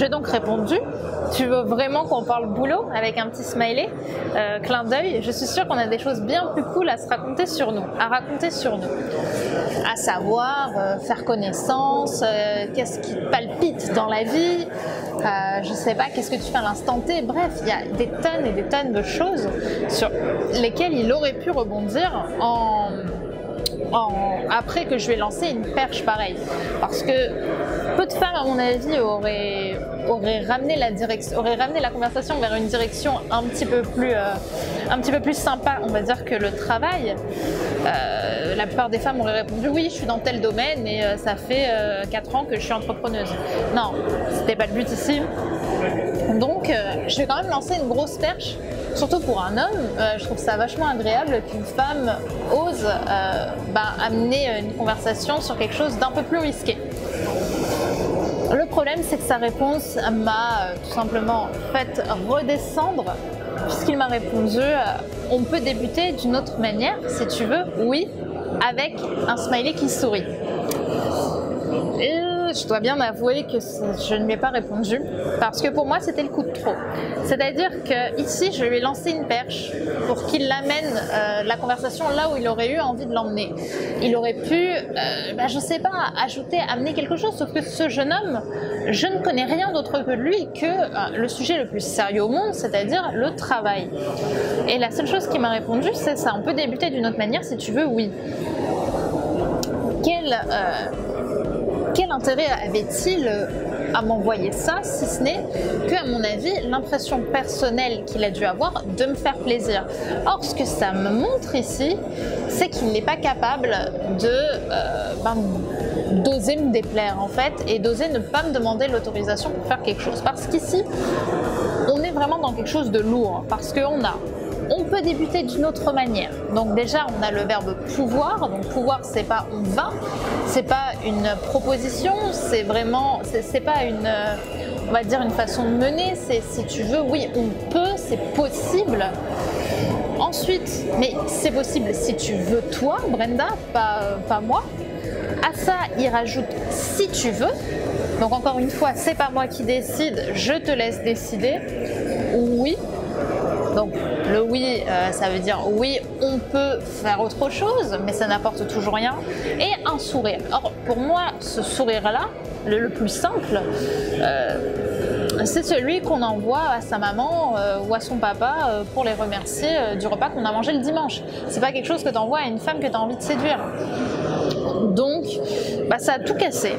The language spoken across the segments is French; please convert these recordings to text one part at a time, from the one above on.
J'ai donc répondu, tu veux vraiment qu'on parle boulot avec un petit smiley, clin d'œil. Je suis sûre qu'on a des choses bien plus cool à raconter sur nous. À savoir, faire connaissance, qu'est-ce qui palpite dans la vie, je sais pas, qu'est-ce que tu fais à l'instant T. Bref, il y a des tonnes et des tonnes de choses sur lesquelles il aurait pu rebondir après que je vais lancer une perche pareille, parce que peu de femmes à mon avis auraient ramené la conversation vers une direction un petit peu plus sympa, on va dire, que le travail. La plupart des femmes auraient répondu oui, je suis dans tel domaine et ça fait 4 ans que je suis entrepreneuse. Non, c'était pas le but ici. Donc je vais quand même lancer une grosse perche, surtout pour un homme. Je trouve ça vachement agréable qu'une femme ose amener une conversation sur quelque chose d'un peu plus risqué. Le problème, c'est que sa réponse m'a tout simplement fait redescendre, puisqu'il m'a répondu on peut débuter d'une autre manière si tu veux, oui, avec un smiley qui sourit. Et je dois bien avouer que je ne lui ai pas répondu, parce que pour moi c'était le coup de trop. C'est-à-dire que ici je lui ai lancé une perche pour qu'il amène la conversation là où il aurait eu envie de l'emmener. Il aurait pu, je sais pas, amener quelque chose, sauf que ce jeune homme, je ne connais rien d'autre que lui que le sujet le plus sérieux au monde, c'est-à-dire le travail. Et la seule chose qu'il m'a répondu, c'est ça, on peut débuter d'une autre manière si tu veux, oui. Quel intérêt avait-il à m'envoyer ça, si ce n'est que, à mon avis, l'impression personnelle qu'il a dû avoir de me faire plaisir. Or, ce que ça me montre ici, c'est qu'il n'est pas capable d'oser me déplaire, en fait, et d'oser ne pas me demander l'autorisation pour faire quelque chose. Parce qu'ici, on est vraiment dans quelque chose de lourd, parce qu'on a... On peut débuter d'une autre manière. Donc déjà, on a le verbe pouvoir. Donc pouvoir, c'est pas on va, c'est pas une proposition, c'est vraiment, c'est pas une, on va dire, une façon de mener. C'est si tu veux, oui, on peut, c'est possible. Ensuite, mais c'est possible si tu veux toi, Brenda, pas moi. À ça, il rajoute si tu veux. Donc encore une fois, c'est pas moi qui décide, je te laisse décider. Oui. Donc le oui, ça veut dire oui, on peut faire autre chose, mais ça n'apporte toujours rien. Et un sourire. Or, pour moi, ce sourire-là, le plus simple, c'est celui qu'on envoie à sa maman ou à son papa pour les remercier du repas qu'on a mangé le dimanche. C'est pas quelque chose que tu envoies à une femme que tu as envie de séduire. Donc, ça a tout cassé.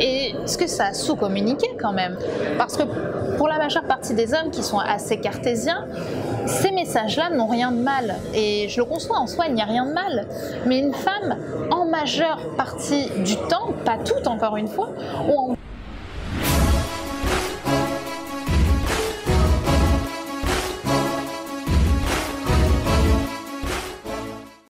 Et ce que ça a sous-communiqué quand même, parce que pour la majeure partie des hommes qui sont assez cartésiens, ces messages-là n'ont rien de mal. Et je le conçois, en soi, il n'y a rien de mal. Mais une femme, en majeure partie du temps, pas toutes encore une fois, ont